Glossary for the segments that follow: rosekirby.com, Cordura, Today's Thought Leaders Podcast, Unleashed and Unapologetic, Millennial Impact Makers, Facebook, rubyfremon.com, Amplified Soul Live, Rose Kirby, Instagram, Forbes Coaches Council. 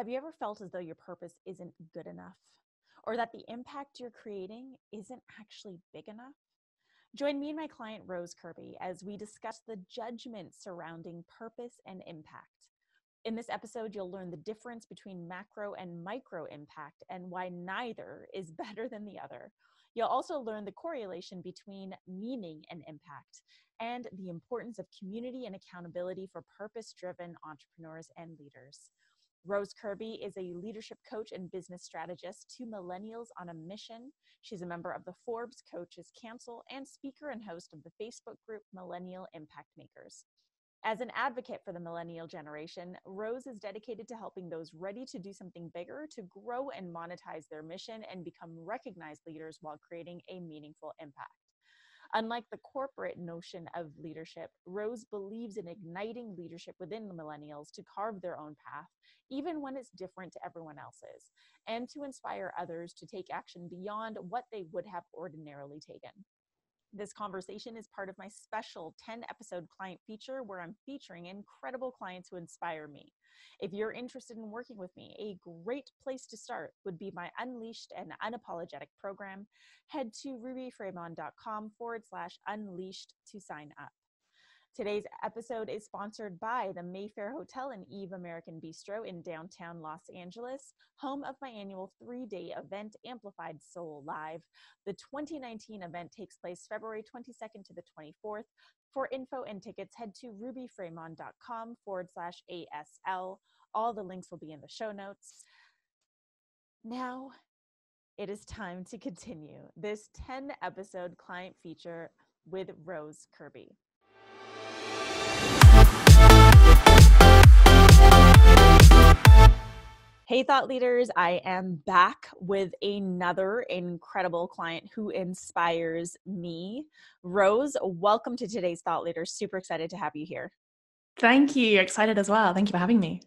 Have you ever felt as though your purpose isn't good enough, or that the impact you're creating isn't actually big enough? Join me and my client, Rose Kirby, as we discuss the judgment surrounding purpose and impact. In this episode, you'll learn the difference between macro and micro impact and why neither is better than the other. You'll also learn the correlation between meaning and impact and the importance of community and accountability for purpose-driven entrepreneurs and leaders. Rose Kirby is a leadership coach and business strategist to millennials on a mission. She's a member of the Forbes Coaches Council and speaker and host of the Facebook group Millennial Impact Makers. As an advocate for the millennial generation, Rose is dedicated to helping those ready to do something bigger to grow and monetize their mission and become recognized leaders while creating a meaningful impact. Unlike the corporate notion of leadership, Rose believes in igniting leadership within the millennials to carve their own path, even when it's different to everyone else's, and to inspire others to take action beyond what they would have ordinarily taken. This conversation is part of my special 10-episode client feature where I'm featuring incredible clients who inspire me. If you're interested in working with me, a great place to start would be my Unleashed and Unapologetic program. Head to rubyfremon.com/unleashed to sign up. Today's episode is sponsored by the Mayfair Hotel and Eve American Bistro in downtown Los Angeles, home of my annual 3-day event, Amplified Soul Live. The 2019 event takes place February 22nd to the 24th. For info and tickets, head to rubyfremon.com/ASL. All the links will be in the show notes. Now it is time to continue this 10-episode client feature with Rose Kirby. Hey, thought leaders, I am back with another incredible client who inspires me. Rose, welcome to today's Thought Leaders. Super excited to have you here. Thank you. Excited as well. Thank you for having me.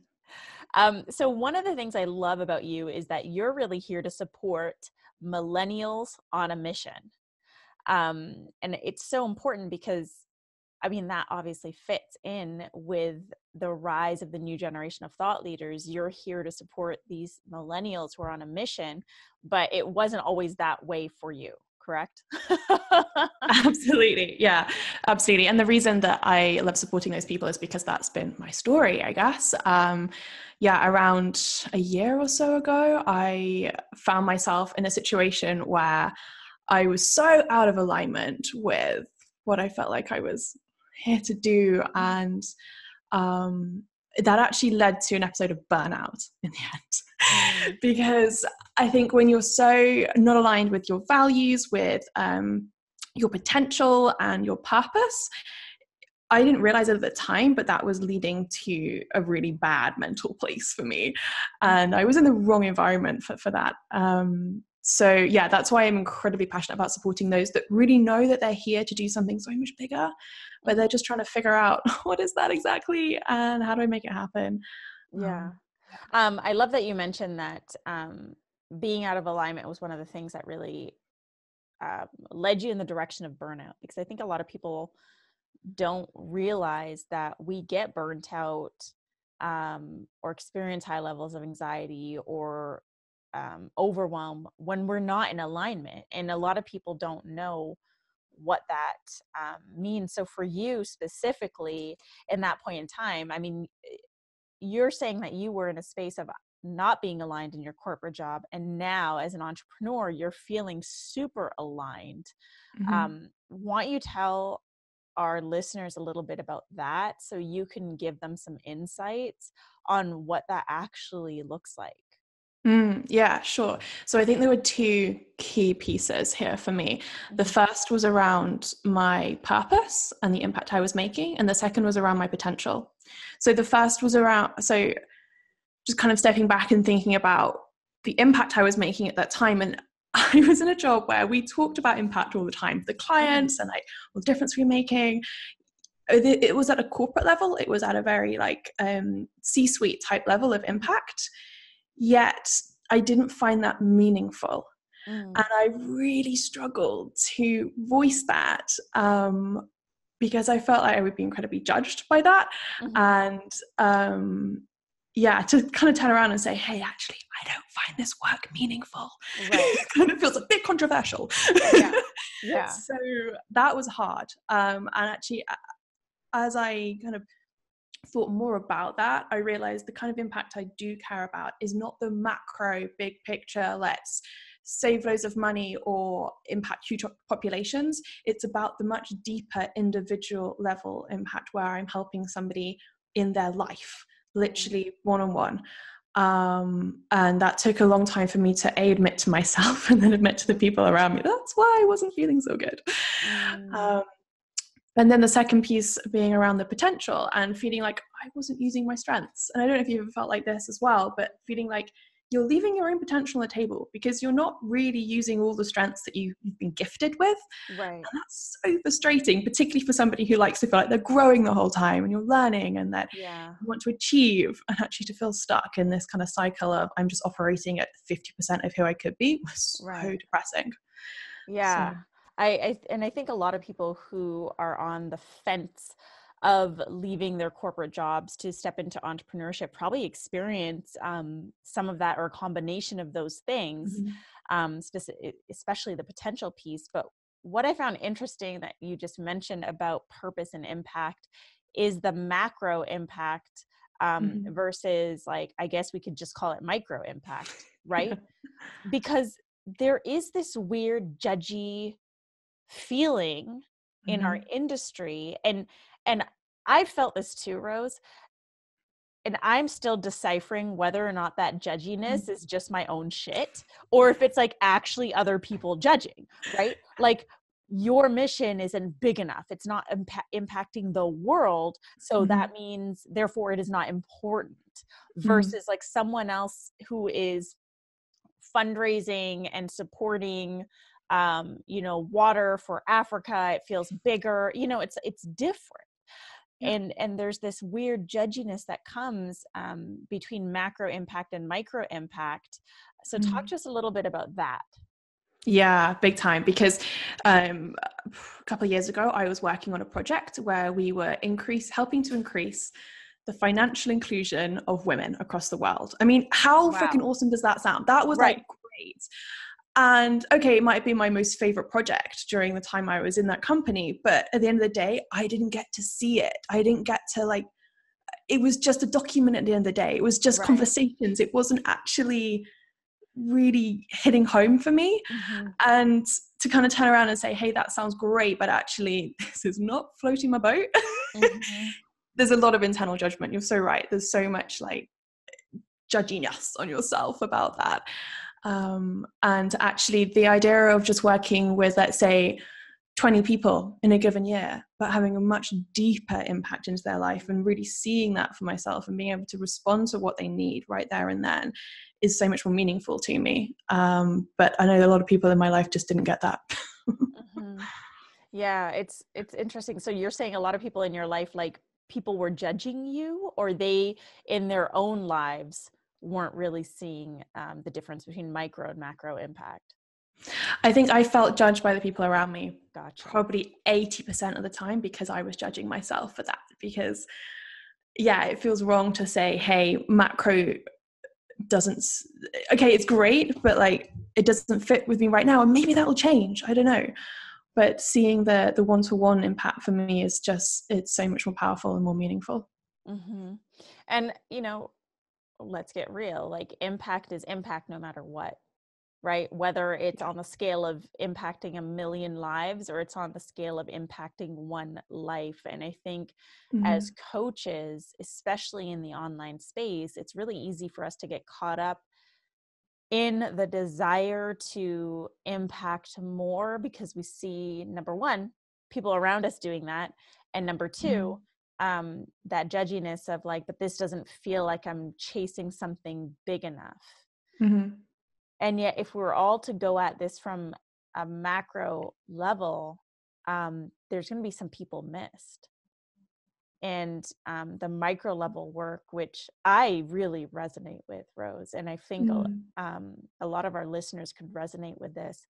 So one of the things I love about you is that you're really here to support millennials on a mission. And it's so important because that obviously fits in with the rise of the new generation of thought leaders. You're here to support these millennials who are on a mission, but it wasn't always that way for you, correct? Absolutely. Yeah, absolutely. And the reason that I love supporting those people is because that's been my story, I guess. Around a year or so ago, I found myself in a situation where I was so out of alignment with what I felt like I was here to do, and that actually led to an episode of burnout in the end because I think when you're so not aligned with your values, with your potential and your purpose, I didn't realize it at the time, but that was leading to a really bad mental place for me, and I was in the wrong environment for that. So yeah, that's why I'm incredibly passionate about supporting those that really know that they're here to do something so much bigger, but they're just trying to figure out what is that exactly and how do I make it happen? Yeah. I love that you mentioned that being out of alignment was one of the things that really led you in the direction of burnout, because I think a lot of people don't realize that we get burnt out or experience high levels of anxiety or overwhelm when we're not in alignment. And a lot of people don't know what that means. So for you specifically in that point in time, you're saying that you were in a space of not being aligned in your corporate job. And now as an entrepreneur, you're feeling super aligned. Mm-hmm. Why don't you tell our listeners a little bit about that so you can give them some insights on what that actually looks like? Yeah, sure. So I think there were two key pieces here for me. The first was around my purpose and the impact I was making, and the second was around my potential. So the first was around, so just kind of stepping back and thinking about the impact I was making at that time. And I was in a job where we talked about impact all the time, the clients and like the difference we're making. It was at a corporate level. It was at a very like C-suite type level of impact. Yet I didn't find that meaningful. And I really struggled to voice that because I felt like I would be incredibly judged by that. Mm-hmm. And to kind of turn around and say, hey, actually, I don't find this work meaningful. Right. Kind of feels a bit controversial. Yeah. So that was hard. And actually, as I kind of thought more about that, I realized the kind of impact I do care about is not the macro big picture, let's save loads of money or impact huge populations. It's about the much deeper individual level impact where I'm helping somebody in their life, literally one-on-one. And that took a long time for me to admit to myself and then admit to the people around me. That's why I wasn't feeling so good. And then the second piece being around the potential and feeling like I wasn't using my strengths. And I don't know if you've ever felt like this as well, but feeling like you're leaving your own potential on the table because you're not really using all the strengths that you've been gifted with. Right. And that's so frustrating, particularly for somebody who likes to feel like they're growing the whole time and you're learning and that you want to achieve, and actually to feel stuck in this kind of cycle of I'm just operating at 50% of who I could be was so depressing. Yeah. So. I think a lot of people who are on the fence of leaving their corporate jobs to step into entrepreneurship probably experience some of that or a combination of those things, especially the potential piece. But what I found interesting that you just mentioned about purpose and impact is the macro impact versus, like, I guess we could just call it micro impact, right? Because there is this weird judgy feeling in our industry, and I felt this too, Rose, and I'm still deciphering whether or not that judginess is just my own shit or if it's like actually other people judging, right? Like, your mission isn't big enough, it's not impacting the world, so that means therefore it is not important, versus like someone else who is fundraising and supporting water for Africa, it feels bigger, it's different. And there's this weird judginess that comes between macro impact and micro impact. So talk to us a little bit about that. Yeah, big time, because a couple of years ago, I was working on a project where we were helping to increase the financial inclusion of women across the world. I mean, how freaking awesome does that sound? That was like great. And okay, it might have been my most favorite project during the time I was in that company, but at the end of the day, I didn't get to see it. I didn't get to, like, it was just a document at the end of the day. It was just conversations. It wasn't actually really hitting home for me. And to kind of turn around and say, hey, that sounds great, but actually this is not floating my boat. There's a lot of internal judgment. You're so right. There's so much like judginess on yourself about that. And actually the idea of just working with, let's say, 20 people in a given year, but having a much deeper impact into their life and really seeing that for myself and being able to respond to what they need right there and then is so much more meaningful to me. But I know a lot of people in my life just didn't get that. Yeah, it's interesting. So you're saying a lot of people in your life, like, people were judging you, or they in their own lives weren't really seeing the difference between micro and macro impact? I think I felt judged by the people around me probably 80% of the time, because I was judging myself for that. Because it feels wrong to say, hey, macro doesn't, okay, it's great, but like it doesn't fit with me right now, and maybe that'll change, I don't know. But seeing the one-to-one impact for me is just, it's so much more powerful and more meaningful. And let's get real, like, impact is impact no matter what, right? Whether it's on the scale of impacting 1 million lives or it's on the scale of impacting one life. And I think as coaches, especially in the online space, it's really easy for us to get caught up in the desire to impact more because we see, number one, people around us doing that, and number two, that judginess of like, but this doesn't feel like I'm chasing something big enough. And yet if we're all to go at this from a macro level, there's going to be some people missed. And the micro level work, which I really resonate with, Rose, and I think a lot of our listeners could resonate with this.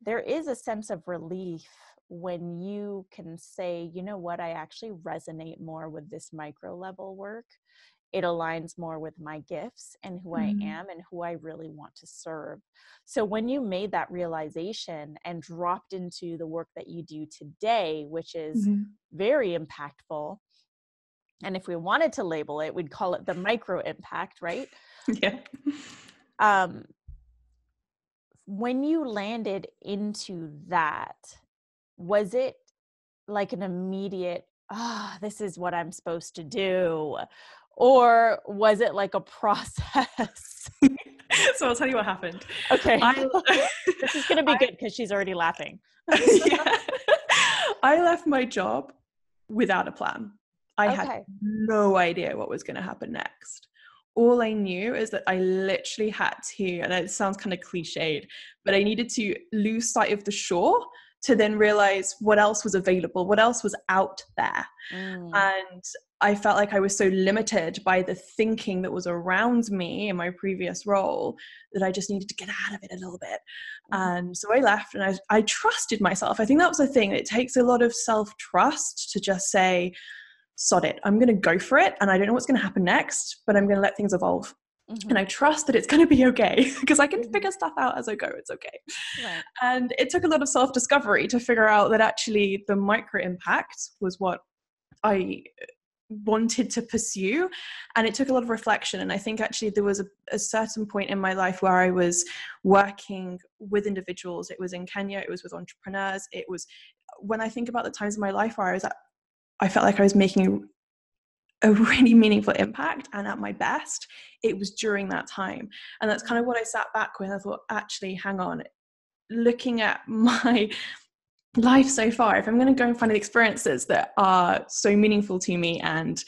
There is a sense of relief when you can say, you know what, I actually resonate more with this micro level work it aligns more with my gifts and who I am and who I really want to serve. So when you made that realization and dropped into the work that you do today, which is very impactful, and if we wanted to label it, we'd call it the micro impact, right? Yeah. When you landed into that, was it like an immediate, oh, this is what I'm supposed to do? Or was it like a process? So I'll tell you what happened. Okay. This is going to be good because she's already laughing. Yeah. I left my job without a plan. I had no idea what was going to happen next. All I knew is that I literally had to, and it sounds kind of cliched, but I needed to lose sight of the shore to then realize what else was available, what else was out there. And I felt like I was so limited by the thinking that was around me in my previous role that I just needed to get out of it a little bit. And so I left and I trusted myself. I think that was the thing. It takes a lot of self-trust to just say, sod it, I'm going to go for it. And I don't know what's going to happen next, but I'm going to let things evolve. And I trust that it's going to be okay because I can figure stuff out as I go. It's okay. Right. And it took a lot of self-discovery to figure out that actually the micro impact was what I wanted to pursue. And it took a lot of reflection. And I think actually there was a certain point in my life where I was working with individuals. It was in Kenya. It was with entrepreneurs. It was, when I think about the times in my life where I was at, I felt like I was making a really meaningful impact, and at my best it was during that time. And that's kind of what I sat back with. I thought, actually, hang on, looking at my life so far, if I'm going to go and find the experiences that are so meaningful to me and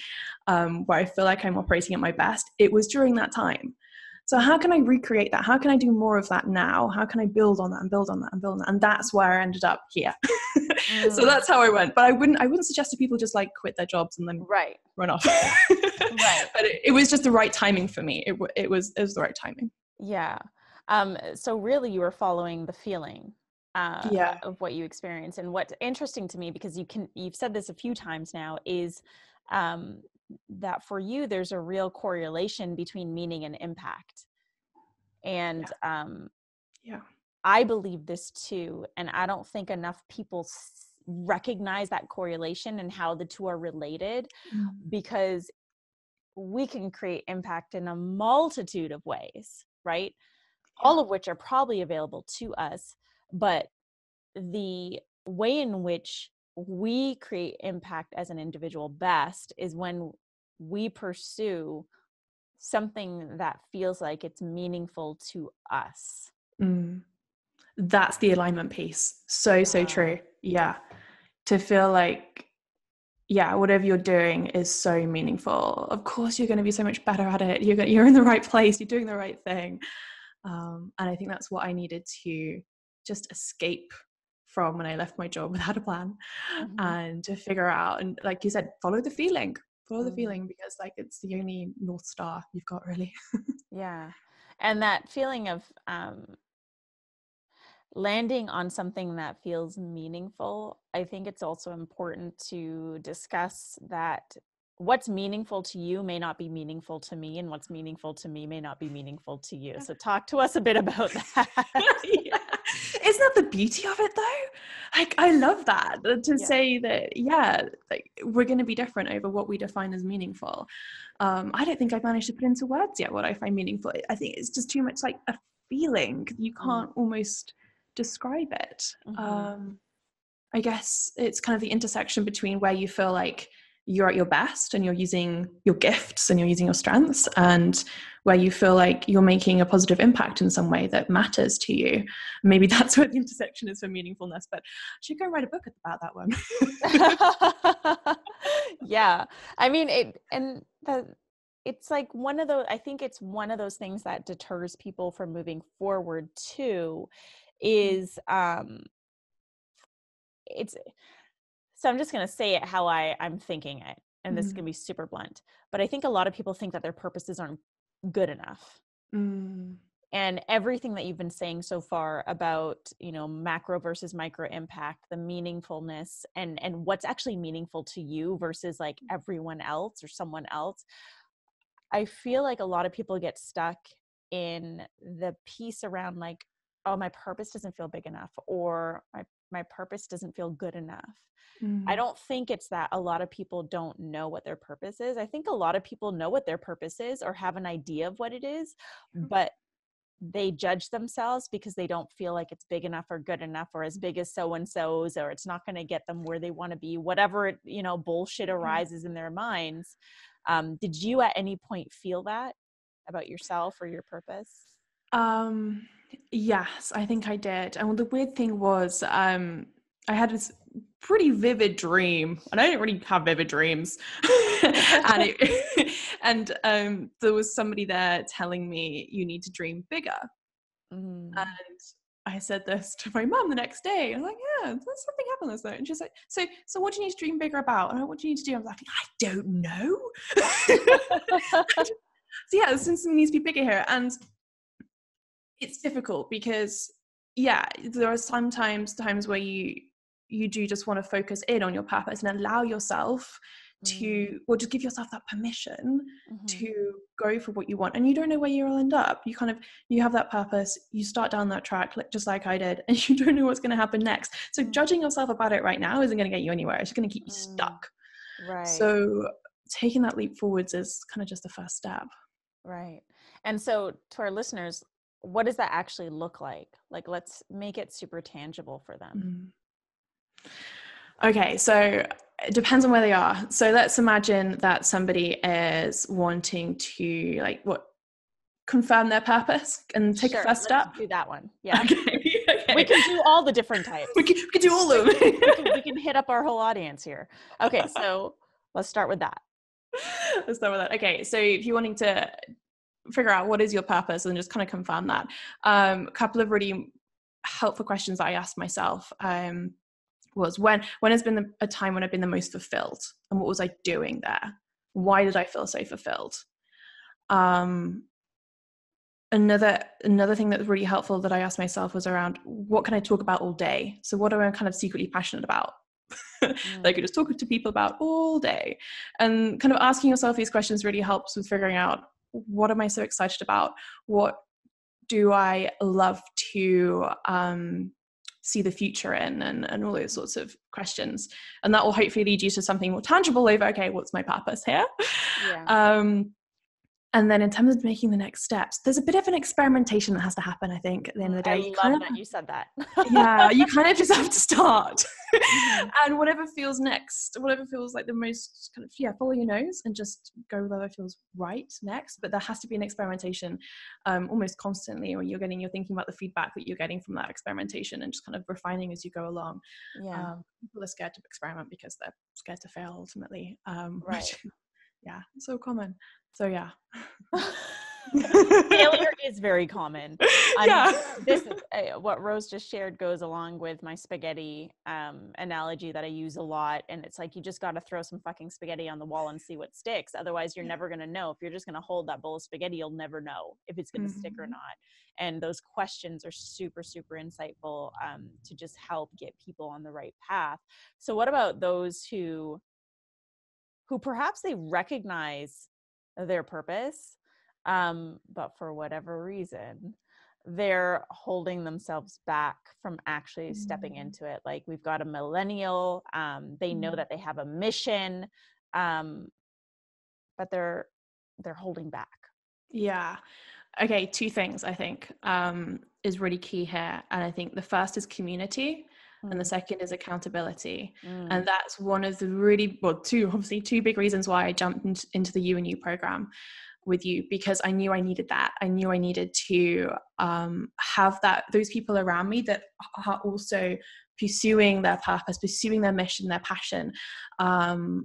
where I feel like I'm operating at my best, it was during that time. So how can I recreate that? How can I do more of that now? How can I build on that and build on that and build on that? And that's where I ended up here. So that's how I went. But I wouldn't suggest to people just like quit their jobs and then run off. But it was just the right timing for me. It was the right timing. Yeah. So really you were following the feeling of what you experienced. And what's interesting to me, because you've said this a few times now, is that for you, there's a real correlation between meaning and impact. And I believe this too. And I don't think enough people recognize that correlation and how the two are related, because we can create impact in a multitude of ways, right? All of which are probably available to us, but the way in which we create impact as an individual best is when we pursue something that feels like it's meaningful to us. That's the alignment piece. So true. Yeah. To feel like, whatever you're doing is so meaningful. Of course, you're going to be so much better at it. You're in the right place. You're doing the right thing. And I think that's what I needed to just escape from when I left my job without a plan, and to figure out, and like you said, follow the feeling, because like it's the only North Star you've got, really. Yeah. And that feeling of landing on something that feels meaningful, I think it's also important to discuss that what's meaningful to you may not be meaningful to me, and what's meaningful to me may not be meaningful to you. So talk to us a bit about that. Isn't that the beauty of it though? Like, I love that, to say that, like we're going to be different over what we define as meaningful. I don't think I've managed to put into words yet what I find meaningful. I think it's just too much like a feeling. You can't almost describe it. I guess it's kind of the intersection between where you feel like you're at your best and you're using your gifts and you're using your strengths, and where you feel like you're making a positive impact in some way that matters to you. Maybe that's where the intersection is for meaningfulness, but I should go write a book about that one. Yeah. I mean, it's like one of those, I think it's one of those things that deters people from moving forward too, is so I'm just going to say it how I'm thinking it, and this is going to be super blunt, but I think a lot of people think that their purposes aren't good enough. And everything that you've been saying so far about, macro versus micro impact, the meaningfulness and what's actually meaningful to you versus like everyone else or someone else. I feel like a lot of people get stuck in the piece around like, oh, my purpose doesn't feel big enough, or my purpose doesn't feel good enough. Mm-hmm. I don't think it's that a lot of people don't know what their purpose is. I think a lot of people know what their purpose is or have an idea of what it is, but they judge themselves because they don't feel like it's big enough or good enough or as big as so-and-so's, or it's not going to get them where they want to be, whatever, you know, bullshit arises in their minds. Did you at any point feel that about yourself or your purpose? Yes, I think I did. And the weird thing was, I had this pretty vivid dream, and I didn't really have vivid dreams. And there was somebody there telling me, you need to dream bigger. Mm. And I said this to my mum the next day. I was like, yeah, something happened this night. And she's like, so what do you need to dream bigger about? And I, what do you need to do? I was like, I don't know. So yeah, something needs to be bigger here. And it's difficult because, yeah, there are sometimes times where you do just want to focus in on your purpose and allow yourself to, or just give yourself that permission to go for what you want. And you don't know where you'll end up. You kind of, you have that purpose, you start down that track, just like I did, and you don't know what's going to happen next. So judging yourself about it right now isn't going to get you anywhere. It's just going to keep you stuck. Right. So taking that leap forwards is kind of just the first step. Right. And so to our listeners, what does that actually look like? Like, let's make it super tangible for them. Okay, so it depends on where they are. So let's imagine that somebody is wanting to confirm their purpose and take a first step. Do that one. Yeah. Okay. We can do all the different types. We can do all of them. we can hit up our whole audience here. Okay, so let's start with that. Okay, so if you're wanting to figure out what is your purpose and just kind of confirm that, a couple of really helpful questions that I asked myself was, when has been a time when I've been the most fulfilled, and what was I doing there? Why did I feel so fulfilled? Another thing that was really helpful that I asked myself was around, what can I talk about all day? So what am I kind of secretly passionate about? That I could just talk to people about all day. And kind of asking yourself these questions really helps with figuring out, what am I so excited about? What do I love to see the future in, and all those sorts of questions. And that will hopefully lead you to something more tangible over, okay, what's my purpose here? Yeah. And then in terms of making the next steps, there's a bit of an experimentation that has to happen, I think, at the end of the day. I love that you said that. Yeah, you kind of just have to start. And whatever feels next, whatever feels like the most kind of, follow your nose and just go with whatever feels right next. But there has to be an experimentation almost constantly, or you're thinking about the feedback that you're getting from that experimentation and just kind of refining as you go along. Yeah. People are scared to experiment because they're scared to fail ultimately. Right. Yeah, so common. So yeah. Failure is very common. This is, what Rose just shared goes along with my spaghetti analogy that I use a lot. And it's like, you just got to throw some fucking spaghetti on the wall and see what sticks. Otherwise, you're never going to know. If you're just going to hold that bowl of spaghetti, you'll never know if it's going to stick or not. And those questions are super, super insightful to just help get people on the right path. So what about those who perhaps they recognize their purpose, but for whatever reason, they're holding themselves back from actually stepping into it. Like, we've got a millennial, they know that they have a mission, but they're holding back. Yeah. Okay. Two things I think is really key here. And I think the first is community. And the second is accountability. And that's one of the really, two big reasons why I jumped into the You and You program with you, because I knew I needed that. I knew I needed to have those people around me that are also pursuing their purpose, pursuing their mission, their passion. And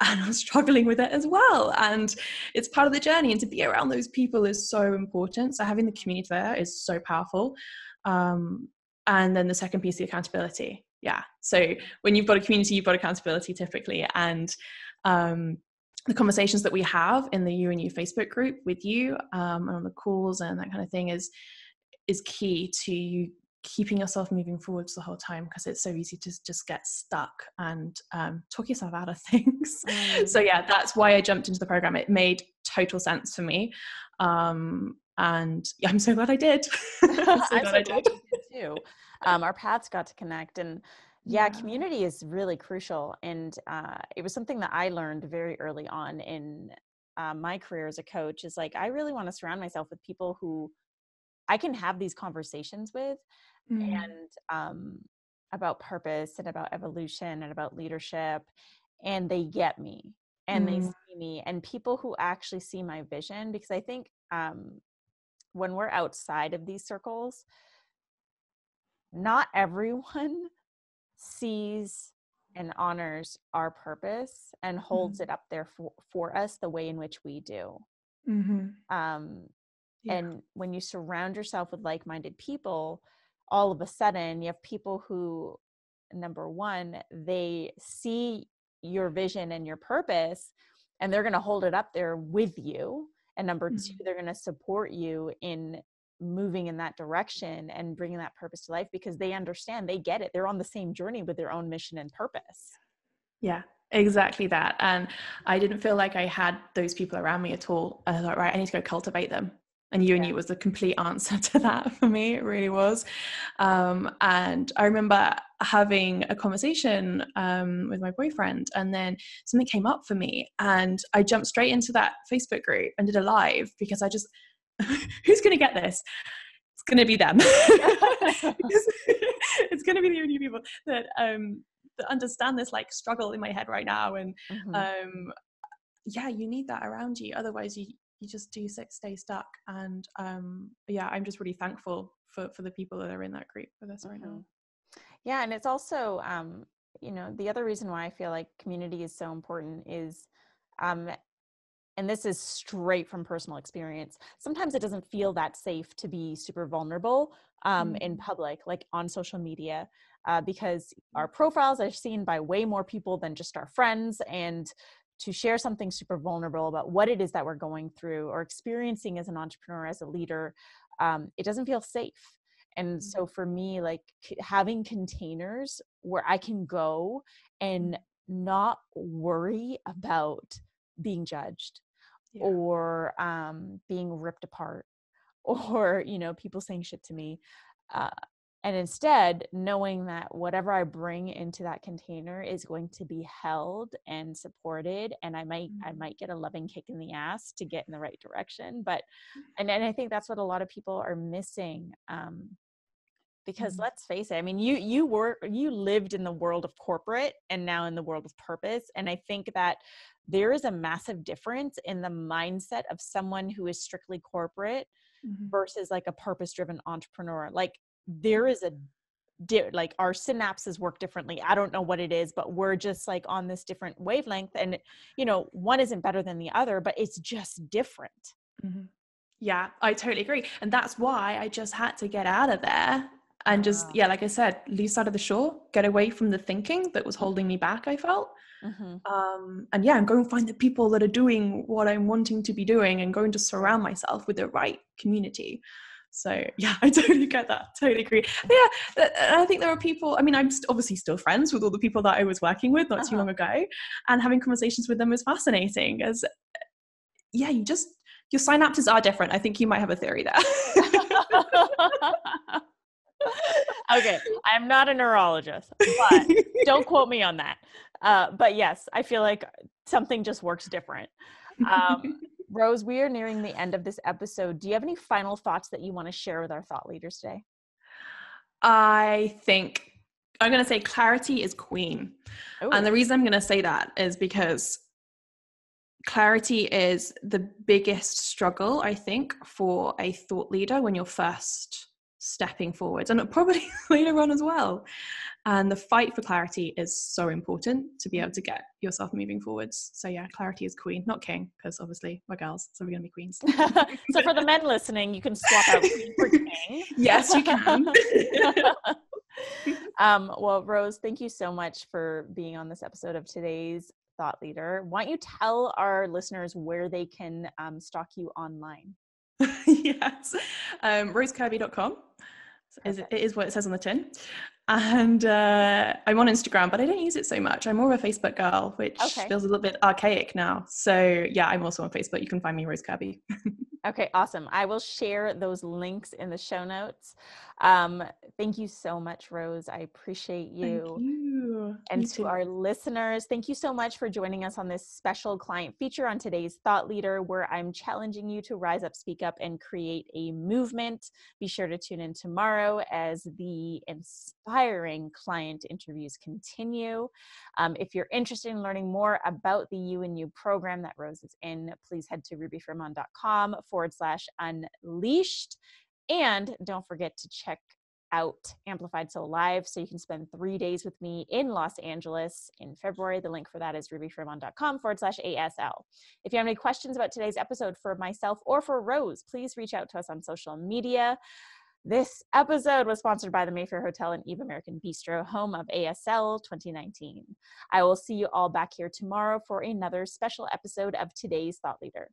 I was struggling with it as well. And it's part of the journey. And to be around those people is so important. So having the community there is so powerful. And then the second piece, the accountability. Yeah. So when you've got a community, you've got accountability typically. And the conversations that we have in the You and You Facebook group with you and on the calls and that kind of thing is key to you keeping yourself moving forwards the whole time, because it's so easy to just get stuck and talk yourself out of things. So yeah, that's why I jumped into the program. It made total sense for me. And yeah, I'm so glad I did. I'm so glad I did too. Our paths got to connect, and yeah, community is really crucial. And it was something that I learned very early on in my career as a coach, is like, I really want to surround myself with people who I can have these conversations with, and about purpose and about evolution and about leadership, and they get me and they see me, and people who actually see my vision. Because I think when we're outside of these circles, not everyone sees and honors our purpose and holds it up there for us the way in which we do. And when you surround yourself with like-minded people, all of a sudden you have people who, number one, they see your vision and your purpose, and they're going to hold it up there with you. And number two, they're going to support you in moving in that direction and bringing that purpose to life, because they understand, they get it. They're on the same journey with their own mission and purpose. Yeah. Exactly that. And I didn't feel like I had those people around me at all. I thought, right, I need to go cultivate them. And you and you was the complete answer to that for me. It really was. And I remember having a conversation with my boyfriend, and then something came up for me, and I jumped straight into that Facebook group and did a live, because I just, who's going to get this? It's going to be them. It's going to be the only people that, that understand this like struggle in my head right now. And yeah, you need that around you. Otherwise you just do stay stuck. And yeah, I'm just really thankful for the people that are in that group with us right now. Yeah. And it's also, you know, the other reason why I feel like community is so important is, and this is straight from personal experience, sometimes it doesn't feel that safe to be super vulnerable in public, like on social media, because our profiles are seen by way more people than just our friends. And to share something super vulnerable about what it is that we're going through or experiencing as an entrepreneur, as a leader, it doesn't feel safe. And so for me, like having containers where I can go and not worry about being judged or being ripped apart or, you know, people saying shit to me. And instead, knowing that whatever I bring into that container is going to be held and supported, and I might get a loving kick in the ass to get in the right direction. But, and I think that's what a lot of people are missing, because let's face it. I mean, you lived in the world of corporate and now in the world of purpose, and I think that there is a massive difference in the mindset of someone who is strictly corporate versus like a purpose-driven entrepreneur, like. There is like our synapses work differently. I don't know what it is, but we're just like on this different wavelength, and you know, one isn't better than the other, but it's just different. Yeah, I totally agree. And that's why I just had to get out of there and just, yeah, like I said, lose sight of the shore, get away from the thinking that was holding me back, I felt. And yeah, I'm going to find the people that are doing what I'm wanting to be doing and going to surround myself with the right community. So yeah, I totally get that. Totally agree. Yeah. I think there are people, I mean, I'm obviously still friends with all the people that I was working with not too long ago, and having conversations with them was fascinating as, yeah, you just, your synapses are different. I think you might have a theory there. Okay. I'm not a neurologist, but don't quote me on that. But yes, I feel like something just works different. Rose, we are nearing the end of this episode. Do you have any final thoughts that you want to share with our thought leaders today? I think I'm going to say clarity is queen. Ooh. And the reason I'm going to say that is because clarity is the biggest struggle, I think, for a thought leader when you're first stepping forward, and probably later on as well. And the fight for clarity is so important to be able to get yourself moving forwards. So yeah, clarity is queen, not king, because obviously we're girls, so we're gonna be queens. So for the men listening, you can swap out queen for king. Yes, you can. Well, Rose, thank you so much for being on this episode of Today's Thought Leader. Why don't you tell our listeners where they can stalk you online? Yes, rosekirby.com. It is what it says on the tin. And I'm on Instagram, but I don't use it so much. I'm more of a Facebook girl, which feels a little bit archaic now. So yeah, I'm also on Facebook. You can find me, Rose Kirby. Okay, awesome. I will share those links in the show notes. Thank you so much, Rose. I appreciate you. Thank you. And to our listeners, thank you so much for joining us on this special client feature on today's Thought Leader, where I'm challenging you to rise up, speak up, and create a movement. Be sure to tune in tomorrow as the inspiring client interviews continue. If you're interested in learning more about the You and You program that Rose is in, please head to rubyfremon.com /unleashed. And don't forget to check out Amplified Soul Live, so you can spend 3 days with me in Los Angeles in February. The link for that is rubyfremon.com /ASL. If you have any questions about today's episode for myself or for Rose, please reach out to us on social media. This episode was sponsored by the Mayfair Hotel and Eve American Bistro, home of ASL 2019. I will see you all back here tomorrow for another special episode of today's Thought Leader.